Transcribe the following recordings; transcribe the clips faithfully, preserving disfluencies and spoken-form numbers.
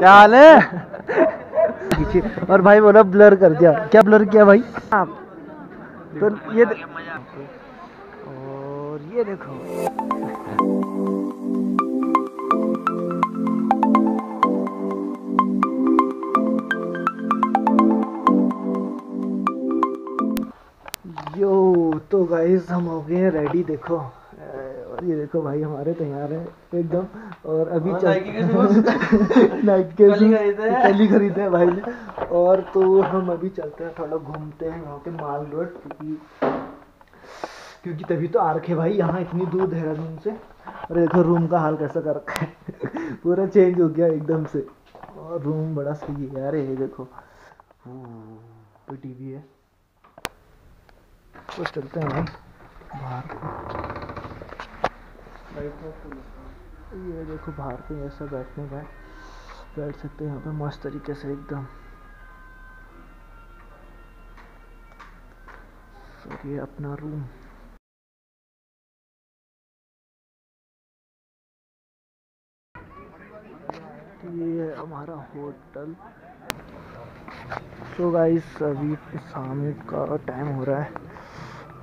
क्या हाल है? और भाई बोला ब्लर कर दिया। क्या ब्लर किया भाई? आप तो ये द... और ये देखो यो। तो गाइस हम हो गए रेडी, देखो और ये देखो भाई हमारे तैयार है एकदम। और अभी चल खरीदे भाई ने। और तो हम अभी चलते हैं, थोड़ा घूमते हैं यहाँ के माल रोड, क्योंकि क्योंकि तभी तो आर्क है भाई यहाँ इतनी दूर देहरादून से। और देखो रूम का हाल कैसा कर रखा है, पूरा चेंज हो गया एकदम से। और रूम बड़ा सही है यार, ये देखो वो टी वी है। तो चलते हैं भाई बाहर को, ये देखो बाहर पे ऐसा बैठने का बैठ सकते हैं यहाँ पे मस्त तरीके से एकदम। तो ये अपना रूम, ये है हमारा होटल। तो गाइस अभी शाम का टाइम हो रहा है।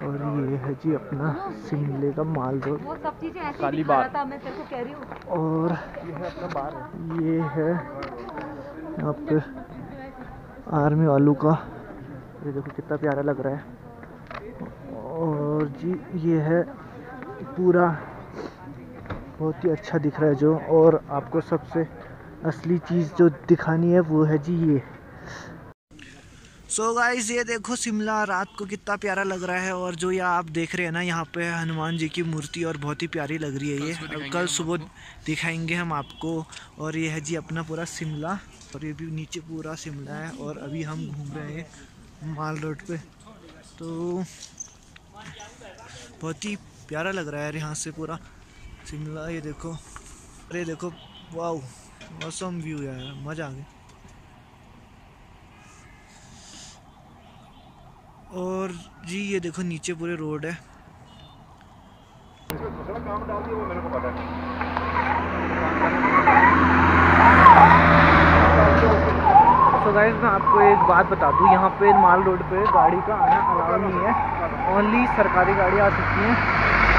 और ये है जी अपना शिमले का माल रोड, वो सब चीजें ऐसे दिखा रहा था मैं तेरे को कह रही हूं। और ये है अपना बार, ये है यहाँ पे आर्मी वालों का, ये देखो कितना प्यारा लग रहा है। और जी ये है पूरा बहुत ही अच्छा दिख रहा है जो। और आपको सबसे असली चीज़ जो दिखानी है वो है जी ये। सो so गाइस ये देखो शिमला रात को कितना प्यारा लग रहा है। और जो ये आप देख रहे हैं ना यहाँ पे हनुमान जी की मूर्ति, और बहुत ही प्यारी लग रही है ये। कल सुबह दिखाएंगे हम आपको। और ये है जी अपना पूरा शिमला, और ये भी नीचे पूरा शिमला है। और अभी हम घूम रहे हैं माल रोड पे, तो बहुत ही प्यारा लग रहा है यार यहाँ से पूरा शिमला। ये देखो, अरे देखो वाह मौसम व्यू यार, मज़ा आ गया। और जी ये देखो नीचे पूरे रोड है। तो गाइस मैं आपको एक बात बता दूं, यहाँ पे माल रोड पे गाड़ी का आना अलाउ नहीं है, ओनली सरकारी गाड़ी आ सकती है।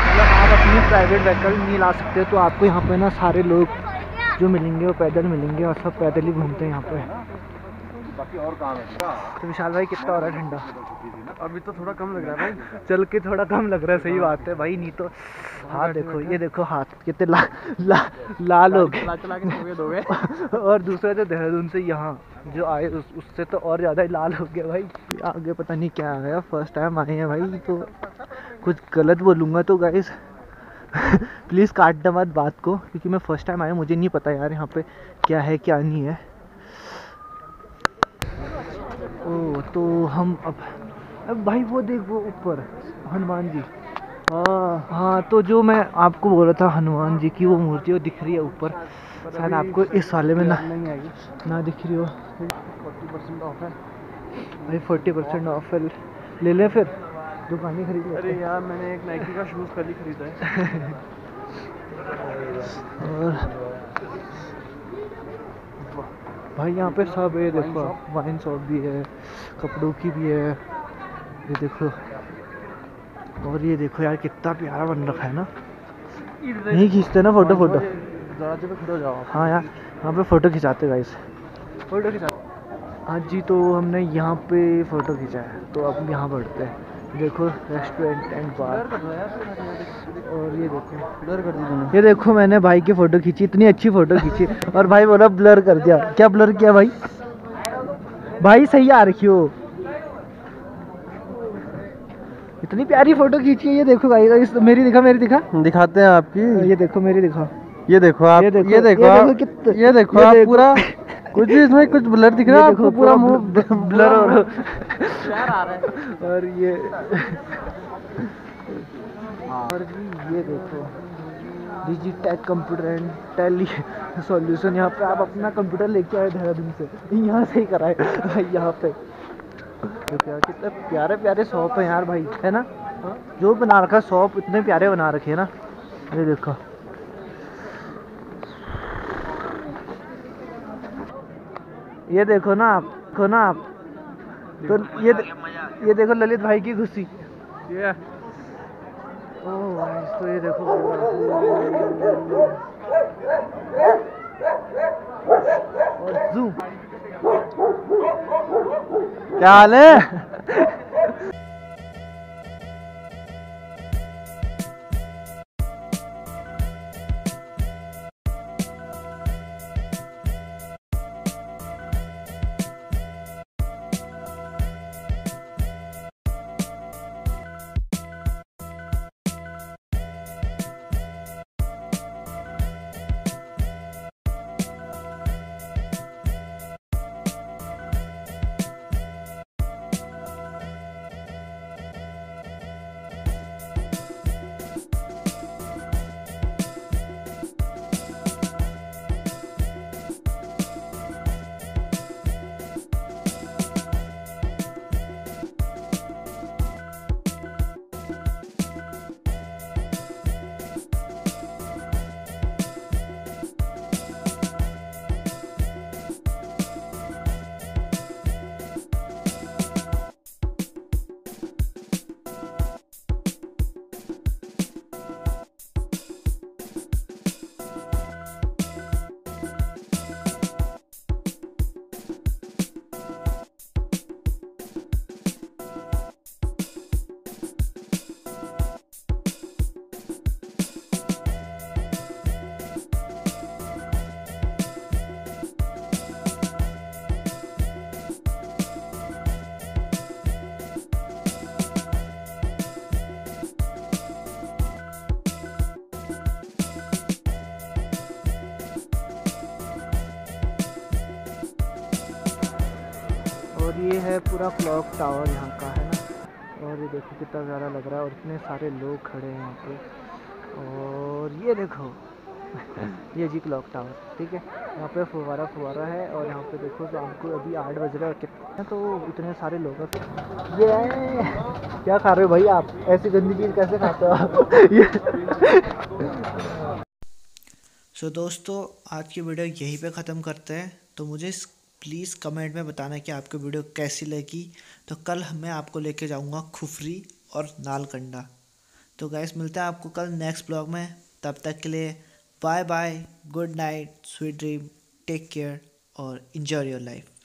मतलब आप अपनी प्राइवेट व्हीकल नहीं ला सकते। तो आपको यहाँ पे ना सारे लोग जो मिलेंगे वो पैदल मिलेंगे, और सब पैदल ही घूमते हैं यहाँ पे। बाकी और काम है। तो विशाल भाई कितना हो रहा है ठंडा? अभी तो थोड़ा कम लग रहा है भाई, चल के थोड़ा कम लग रहा है। सही बात है भाई, नहीं तो हाथ देखो, ये देखो हाथ कितने ला, ला, लाल हो गए। और दूसरा जो देहरादून से यहाँ जो आए उस, उससे तो और ज़्यादा ही लाल हो गया भाई। आगे पता नहीं क्या आ गया, फर्स्ट टाइम आए हैं भाई, तो कुछ गलत बोलूँगा तो गाइस प्लीज़ काट दो मत बात को, क्योंकि मैं फर्स्ट टाइम आया, मुझे नहीं पता यार यहाँ पर क्या है क्या नहीं है। ओ तो हम अब अब भाई वो देख वो ऊपर हनुमान जी, हाँ हाँ तो जो मैं आपको बोल रहा था हनुमान जी की वो मूर्ति वो दिख रही है ऊपर। शायद आपको इस साले में ना नहीं आएगी ना दिख रही हो। चालीस परसेंट ऑफ है भाई, चालीस परसेंट ऑफ है, ले लें फिर दुकान ही खरीद। अरे यार मैंने एक नाइकी का शूज़ कल ही खरीदा है। और भाई यहाँ पे सब है, देखो वाइन शॉप भी है, कपड़ों की भी है, ये देखो। और ये देखो यार कितना प्यारा बन रखा है ना, नहीं खींचते ना फोटो फोटो दरवाजे पे खड़े हो जाओ। हाँ यार यहाँ पे फ़ोटो खिंचाते गाइस, फोटो खिंचाते। हाँ जी तो हमने यहाँ पे फ़ोटो खींचा है, तो अब यहाँ बढ़ते हैं। देखो रेस्टोरेंट एंड बार, और ये देखो ब्लर कर दिया, ये देखो मैंने भाई की फ़ोटो खींची, इतनी अच्छी फ़ोटो खींची। और भाई बोला ब्लर कर दिया। क्या ब्लर किया भाई? भाई सही आ रखी हो, इतनी प्यारी फ़ोटो खींची है। ये देखो गाइस मेरी दिखा, मेरी दिखा दिखाते हैं आपकी, ये देखो मेरी दिखा, ये देखो आप, ये देखो ये देखो ये देखो आप पूरा कुछ इसमें कुछ ब्लर दिख रहा है आपको, पूरा मुंह ब्लर हो रहा है। और ये और भी ये देखो Digitech computer and tele solution, यहाँ पे आप अपना कंप्यूटर लेके आए देहरादून से, यहाँ से ही कराए भाई। यहाँ पे देखो कितने प्यारे प्यारे शॉप है यार भाई, है ना जो बना रखा शॉप इतने प्यारे बना रखे है ना। ये देखो ये देखो ना आप, देखो ना आप, तो ये ये देखो ललित भाई की खुशी। ये ओह भाई, तो ये देखो और जूम। क्या हाल है? और ये है पूरा क्लॉक टावर यहाँ का, है ना। और ये देखो कितना प्यारा लग रहा है, और इतने सारे लोग खड़े हैं यहाँ पे। और ये देखो ये जी क्लॉक टावर, ठीक है। यहाँ पे फुवारा फुवारा है, और यहाँ पे देखो शाम को अभी आठ बज रहा है कितना, तो इतने सारे लोग हैं। ये क्या खा रहे हो भाई आप? ऐसी गंदी चीज़ कैसे खाते हो आप? ये सो दोस्तों, आज की वीडियो यहीं पर ख़त्म करते हैं। तो मुझे प्लीज़ कमेंट में बताना कि आपको वीडियो कैसी लगी। तो कल मैं आपको लेके जाऊंगा खुफरी और नालकंडा। तो गाइस, मिलते हैं आपको कल नेक्स्ट ब्लॉग में। तब तक के लिए bye bye, good night, sweet dream, take care और एंजॉय योर लाइफ।